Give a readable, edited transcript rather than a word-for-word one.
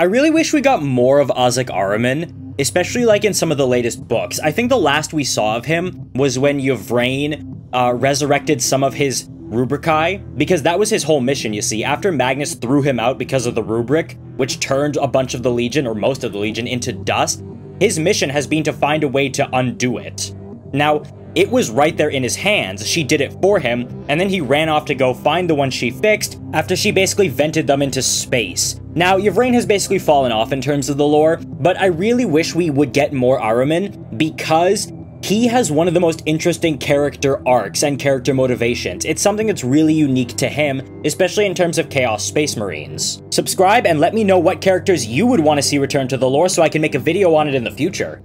I really wish we got more of Ahzek Ahriman, especially like in some of the latest books. I think the last we saw of him was when Yvraine resurrected some of his Rubricai, because that was his whole mission, you see. After Magnus threw him out because of the Rubric, which turned a bunch of the Legion, or most of the Legion, into dust, his mission has been to find a way to undo it. Now, it was right there in his hands, she did it for him, and then he ran off to go find the one she fixed after she basically vented them into space. Now, Yvraine has basically fallen off in terms of the lore, but I really wish we would get more Ahriman, because he has one of the most interesting character arcs and character motivations. It's something that's really unique to him, especially in terms of Chaos Space Marines. Subscribe and let me know what characters you would want to see return to the lore so I can make a video on it in the future.